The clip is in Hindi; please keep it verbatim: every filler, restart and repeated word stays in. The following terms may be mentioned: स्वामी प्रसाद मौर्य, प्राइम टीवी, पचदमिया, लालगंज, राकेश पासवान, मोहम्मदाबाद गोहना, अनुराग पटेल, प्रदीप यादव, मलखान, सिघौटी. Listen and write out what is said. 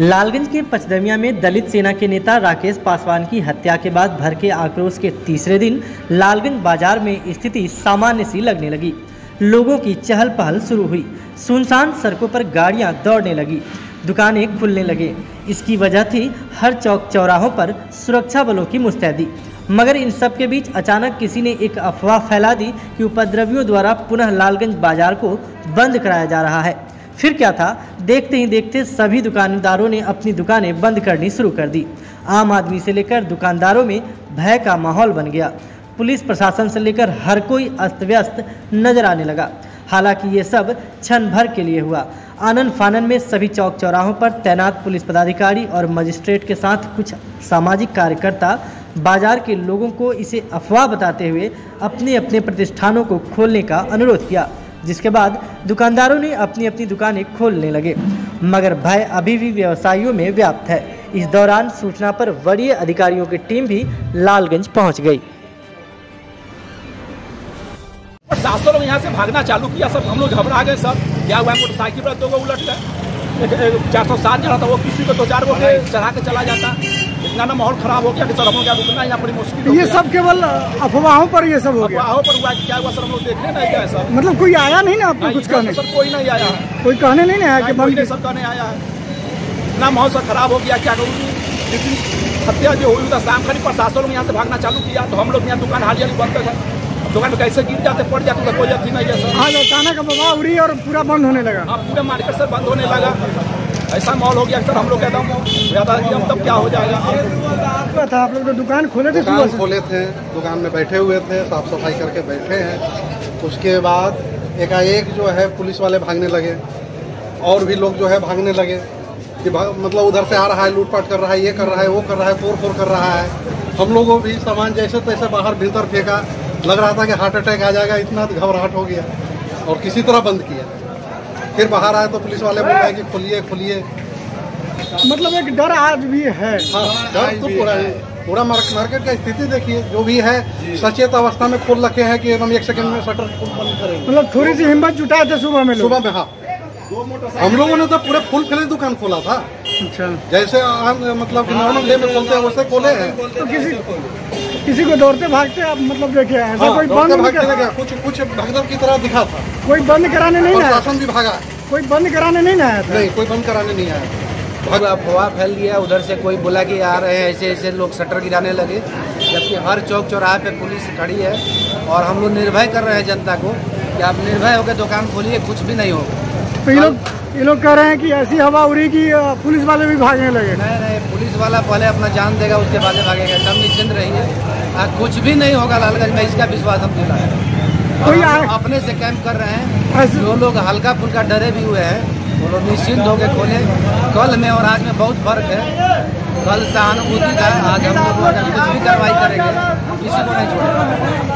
लालगंज के पचदमिया में दलित सेना के नेता राकेश पासवान की हत्या के बाद भड़के आक्रोश के तीसरे दिन लालगंज बाजार में स्थिति सामान्य सी लगने लगी। लोगों की चहल पहल शुरू हुई। सुनसान सड़कों पर गाड़ियां दौड़ने लगी, दुकानें खुलने लगे। इसकी वजह थी हर चौक चौराहों पर सुरक्षा बलों की मुस्तैदी। मगर इन सब के बीच अचानक किसी ने एक अफवाह फैला दी कि उपद्रवियों द्वारा पुनः लालगंज बाजार को बंद कराया जा रहा है। फिर क्या था, देखते ही देखते सभी दुकानदारों ने अपनी दुकानें बंद करनी शुरू कर दी। आम आदमी से लेकर दुकानदारों में भय का माहौल बन गया। पुलिस प्रशासन से लेकर हर कोई अस्त व्यस्त नजर आने लगा। हालांकि ये सब क्षण भर के लिए हुआ। आनन फानन में सभी चौक चौराहों पर तैनात पुलिस पदाधिकारी और मजिस्ट्रेट के साथ कुछ सामाजिक कार्यकर्ता बाजार के लोगों को इसे अफवाह बताते हुए अपने अपने प्रतिष्ठानों को खोलने का अनुरोध किया, जिसके बाद दुकानदारों ने अपनी अपनी दुकानें खोलने लगे। मगर भय अभी भी व्यवसायियों में व्याप्त है। इस दौरान सूचना पर वरीय अधिकारियों की टीम भी लालगंज पहुंच गई। सात सौ लोग यहाँ से भागना चालू किया। सब हम लोग घबरा गए। सब क्या हुआ, मोटरसाइकिल पर दो गो उलट गए। चार सौ सात जाना था, वो किसी को दो चार गो चढ़ा के चला जाता। इतना ना माहौल खराब हो गया कि सर हम लोग क्या रुकना यहाँ बड़ी मुश्किल। ये सब केवल अफवाहों पर ये सब हो गया। अफवाहों पर हुआ कि क्या हुआ सर, हम लोग देखने नहीं गए सर। मतलब कोई आया नहीं ना आपको कुछ कहने? सर कोई नहीं आया, कोई कहने नहीं आया कि कोई नहीं, सब कहने आया है। इतना माहौल सर खराब हो गया, क्या कहूँगी। लेकिन हत्या जो हुई था शाम खड़ी, प्रशासन लोग यहाँ से भागना चालू किया तो हम लोग यहाँ दुकान हाल ही बंद है। दुकान कैसे गिर जाते पड़ जाते तो कोई अथी नहीं है सर। आज अचानक हवा उड़ी और पूरा बंद होने लगा। हाँ, पूरा मार्केट सर बंद होने लगा। ऐसा माहौल हो गया सर, हम लोग कहता हूँ ज़्यादा एकदम तब क्या हो जाएगा। था आप लोग तो दुकान खोले थे? दुकान खोले थे, दुकान में बैठे हुए थे, साफ सफाई करके बैठे हैं। उसके बाद एकाएक जो है पुलिस वाले भागने लगे और भी लोग जो है भागने लगे कि मतलब उधर से आ रहा है, लूटपाट कर रहा है, ये कर रहा है, वो कर रहा है, तोड़ फोड़ कर रहा है। हम लोगों भी सामान जैसे तैसे बाहर भीतर फेंका। लग रहा था कि हार्ट अटैक आ जाएगा, इतना घबराहट हो गया और किसी तरह बंद किया। फिर बाहर आए तो पुलिस वाले बोला कि खोलिए खोलिए। मतलब एक डर आज भी है। हाँ, डर तो पूरा है। पूरा मार्केट का स्थिति देखिए, जो भी है सचेत अवस्था में खोल रखे हैं कि हम एक सेकंड में शटर बंद करेंगे। मतलब थोड़ी सी हिम्मत जुटाए थे सुबह में सुबह में हाँ, हम लोगों ने तो पूरे फुल फ्लेज दुकान खोला था। अच्छा, जैसे आम मतलब नॉर्मल डे में खोलते हैं वैसे खोले हैं। तो किसी किसी को दौड़ते भागते आप मतलब देखे हैं? हाँ, कोई बंद भागते लगा, कुछ कुछ भगदड़ की तरह दिखा था। कोई बंद कराने नहीं आया? शासन भी भागा, कोई बंद कराने नहीं आया था। नहीं, कोई बंद कराने नहीं आया। अफवाह फैल दिया। उधर से कोई बोला कि आ रहे हैं, ऐसे ऐसे लोग शटर गिराने लगे, जबकि हर चौक चौराहे पे पुलिस खड़ी है। और हम लोग निर्भय कर रहे हैं जनता को कि आप निर्भय होकर दुकान खोलिए, कुछ भी नहीं होगा। तो ये लोग ये लोग कह रहे हैं कि ऐसी हवा उड़ी कि पुलिस वाले भी भागने लगे। नहीं नहीं, पुलिस वाला पहले अपना जान देगा, उसके बाद भागेगा। सब निश्चिंत रहिए, कुछ भी नहीं होगा लालगंज में, इसका विश्वास हम दिलाएं। तो हम अपने से कैंप कर रहे हैं। जो लोग हल्का फुल्का डरे भी हुए हैं वो लोग निश्चिंत होकर खोले। कल में और आज में बहुत फर्क है। कल सहानुभूति का, आज हम लोग कुछ भी कार्रवाई करेंगे, किसी को नहीं छोड़ेंगे।